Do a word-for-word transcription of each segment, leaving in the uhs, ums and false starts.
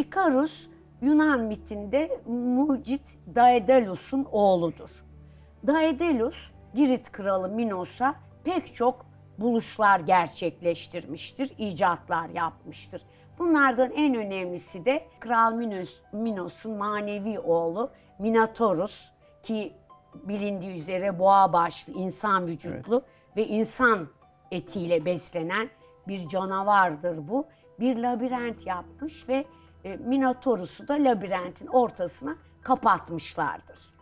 İkarus Yunan mitinde mucit Daedalus'un oğludur. Daedalus, Girit kralı Minos'a pek çok buluşlar gerçekleştirmiştir, icatlar yapmıştır. Bunlardan en önemlisi de Kral Minos, Minos'un manevi oğlu Minotaurus ki bilindiği üzere boğa başlı, insan vücutlu evet. ve insan etiyle beslenen bir canavardır bu. Bir labirent yapmış ve Minotaurus'u da labirentin ortasına kapatmışlardır.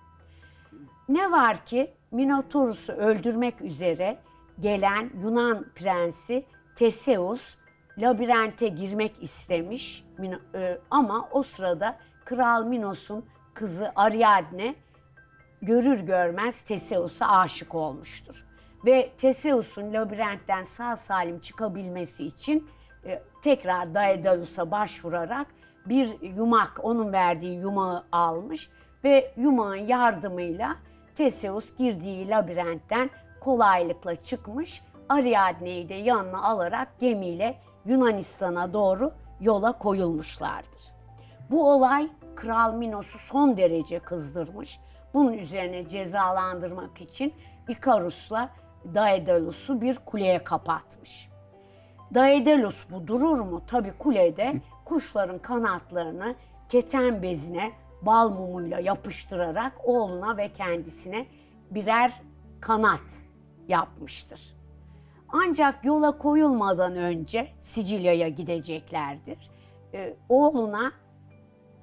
Ne var ki Minotaurus'u öldürmek üzere gelen Yunan prensi Theseus labirente girmek istemiş ama o sırada Kral Minos'un kızı Ariadne görür görmez Theseus'a aşık olmuştur. Ve Theseus'un labirentten sağ salim çıkabilmesi için tekrar Daedalus'a başvurarak bir yumak, onun verdiği yumağı almış ve yumağın yardımıyla Theseus girdiği labirentten kolaylıkla çıkmış, Ariadne'yi de yanına alarak gemiyle Yunanistan'a doğru yola koyulmuşlardır. Bu olay Kral Minos'u son derece kızdırmış. Bunun üzerine cezalandırmak için İkarus'la Daedalus'u bir kuleye kapatmış. Daedalus bu durur mu? Tabii kulede kuşların kanatlarını keten bezine bal mumuyla yapıştırarak oğluna ve kendisine birer kanat yapmıştır. Ancak yola koyulmadan önce Sicilya'ya gideceklerdir. Ee, oğluna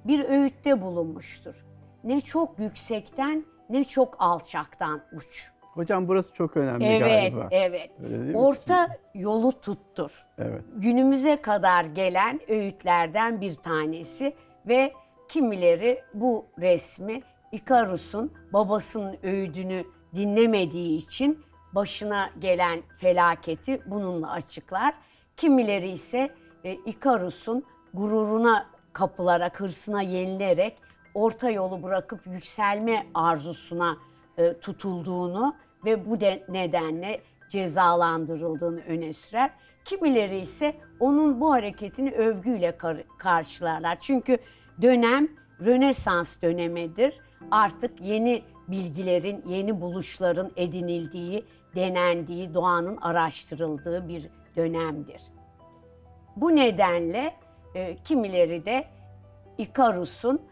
bir öğütte bulunmuştur. Ne çok yüksekten ne çok alçaktan uç. Hocam burası çok önemli evet, galiba. Evet, evet. Orta yolu tuttur. Evet. Günümüze kadar gelen öğütlerden bir tanesi ve kimileri bu resmi İkarus'un babasının öğüdünü dinlemediği için başına gelen felaketi bununla açıklar. Kimileri ise e, İkarus'un gururuna kapılarak, hırsına yenilerek orta yolu bırakıp yükselme arzusuna e, tutulduğunu ve bu de, nedenle cezalandırıldığını öne sürer. Kimileri ise onun bu hareketini övgüyle kar karşılarlar. Çünkü dönem Rönesans dönemidir. Artık yeni bilgilerin, yeni buluşların edinildiği, denendiği, doğanın araştırıldığı bir dönemdir. Bu nedenle e, kimileri de İkarus'un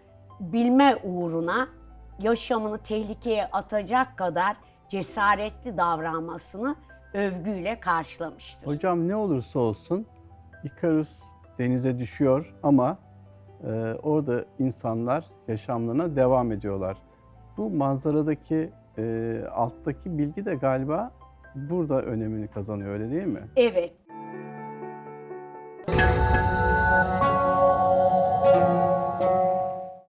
bilme uğruna yaşamını tehlikeye atacak kadar cesaretli davranmasını övgüyle karşılamıştır. Hocam ne olursa olsun İkarus denize düşüyor ama e, orada insanlar yaşamlarına devam ediyorlar. Bu manzaradaki e, alttaki bilgi de galiba burada önemini kazanıyor, öyle değil mi? Evet.